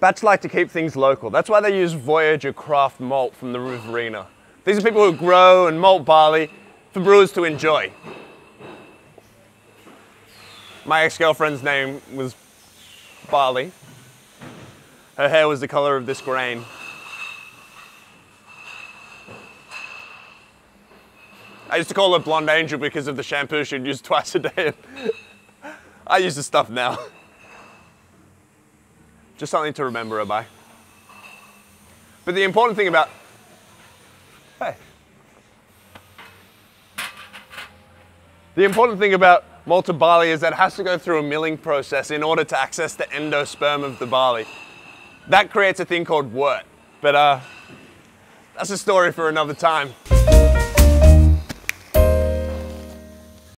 Bats like to keep things local. That's why they use Voyager Craft Malt from the Riverina. These are people who grow and malt barley for brewers to enjoy. My ex-girlfriend's name was Barley. Her hair was the color of this grain. I used to call her Blonde Angel because of the shampoo she'd use twice a day. I use the stuff now. Just something to remember her by. But the important thing about... Hey. The important thing about malted barley is that it has to go through a milling process in order to access the endosperm of the barley. That creates a thing called wort. But that's a story for another time.